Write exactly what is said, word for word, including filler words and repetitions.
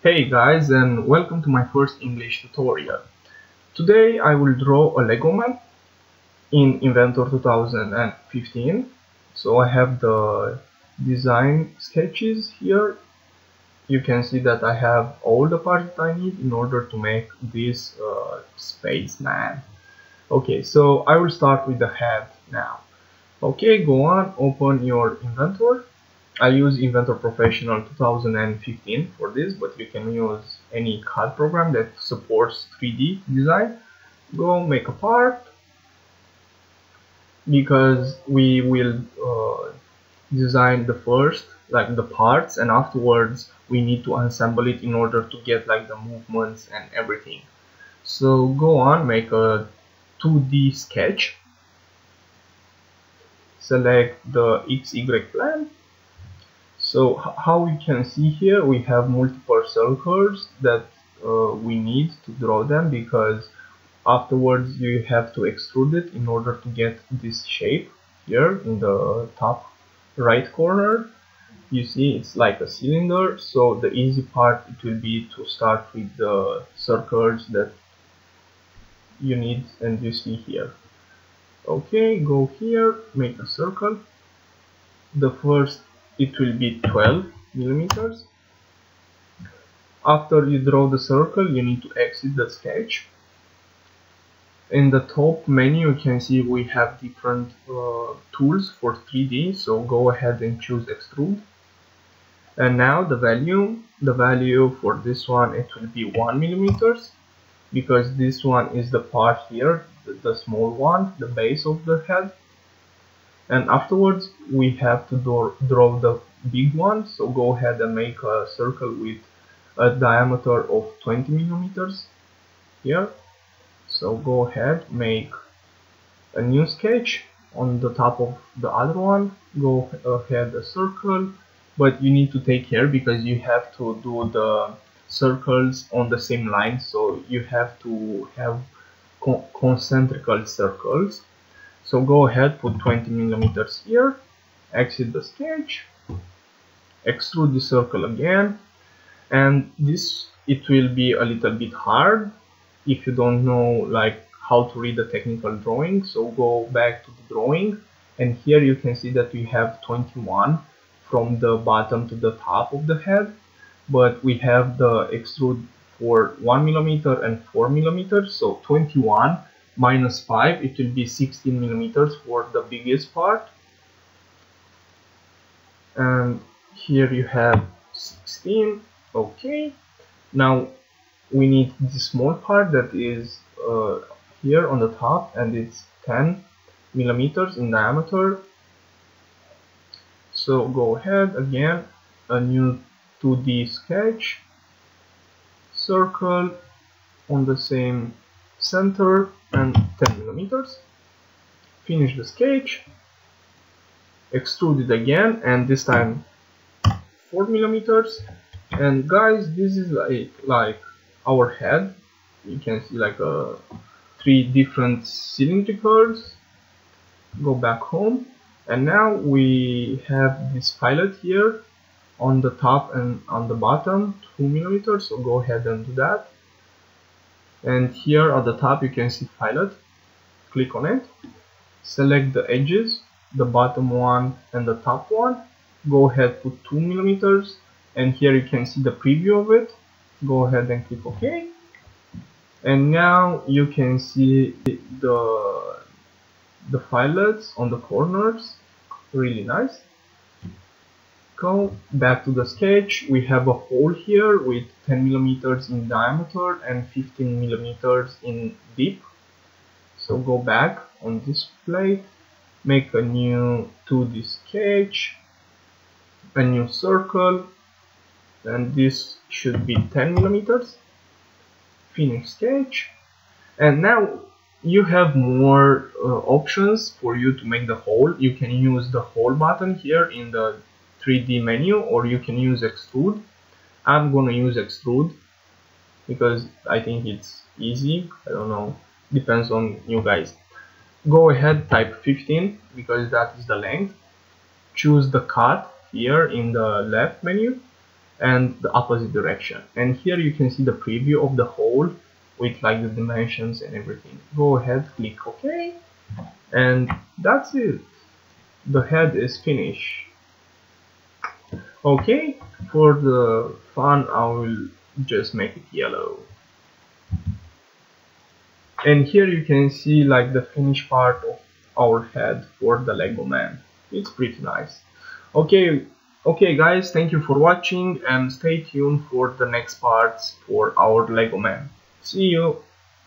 Hey guys, and welcome to my first English tutorial. Today I will draw a Lego man in Inventor twenty fifteen. So I have the design sketches here. You can see that I have all the parts that I need in order to make this uh, spaceman. Okay, so I will start with the head now. Okay, go on, open your inventor. I use Inventor Professional twenty fifteen for this, but you can use any C A D program that supports three D design. Go make a part, because we will uh, design the first, like the parts, and afterwards we need to assemble it in order to get like the movements and everything. So go on, make a two D sketch, select the X Y plan. So how we can see here, we have multiple circles that uh, we need to draw them, because afterwards you have to extrude it in order to get this shape here in the top right corner. You see it's like a cylinder, so the easy part it will be to start with the circles that you need and you see here. Okay, go here, make a circle. The first it will be twelve millimeters. After you draw the circle, you need to exit the sketch. In the top menu, you can see we have different uh, tools for three D, so go ahead and choose extrude. And now the value, the value for this one, it will be one millimeters, because this one is the part here, the, the small one, the base of the head. And afterwards we have to do, draw the big one, so go ahead and make a circle with a diameter of twenty millimeters here. So go ahead, make a new sketch on the top of the other one, go ahead a circle, but you need to take care because you have to do the circles on the same line, so you have to have co concentrical circles. So go ahead, put twenty millimeters here, exit the sketch, extrude the circle again, and this it will be a little bit hard if you don't know like how to read the technical drawing. So go back to the drawing, and here you can see that we have twenty-one from the bottom to the top of the head, but we have the extrude for one millimeter and four millimeters, so twenty-one minus five, it will be sixteen millimeters for the biggest part. And here you have sixteen. Okay, now we need the small part that is uh, here on the top, and it's ten millimeters in diameter. So go ahead again, a new two D sketch, circle on the same center, and ten millimeters. Finish the sketch, extrude it again, and this time four millimeters. And guys, this is like like our head. You can see like a three different cylindricals. Go back home, and now we have this pilot here on the top and on the bottom, two millimeters, so go ahead and do that. And here at the top you can see pilot, click on it, select the edges, the bottom one and the top one, go ahead, put two millimeters, and here you can see the preview of it. Go ahead and click OK, and now you can see the the filets on the corners, really nice. Go back to the sketch, we have a hole here with ten millimeters in diameter and fifteen millimeters in deep. So go back on this plate, make a new two D sketch, a new circle, and this should be ten millimeters. Finish sketch, and now you have more uh, options for you to make the hole. You can use the hole button here in the three D menu, or you can use extrude. I'm gonna use extrude because I think it's easy. I don't know, depends on you guys. Go ahead, type fifteen because that is the length. Choose the cut here in the left menu, and the opposite direction. And here you can see the preview of the hole with like the dimensions and everything. Go ahead, click OK, and that's it. The head is finished. Okay, for the fun I will just make it yellow. And here you can see like the finished part of our head for the Lego man. It's pretty nice. Okay, okay guys, thank you for watching and stay tuned for the next parts for our Lego man. See you!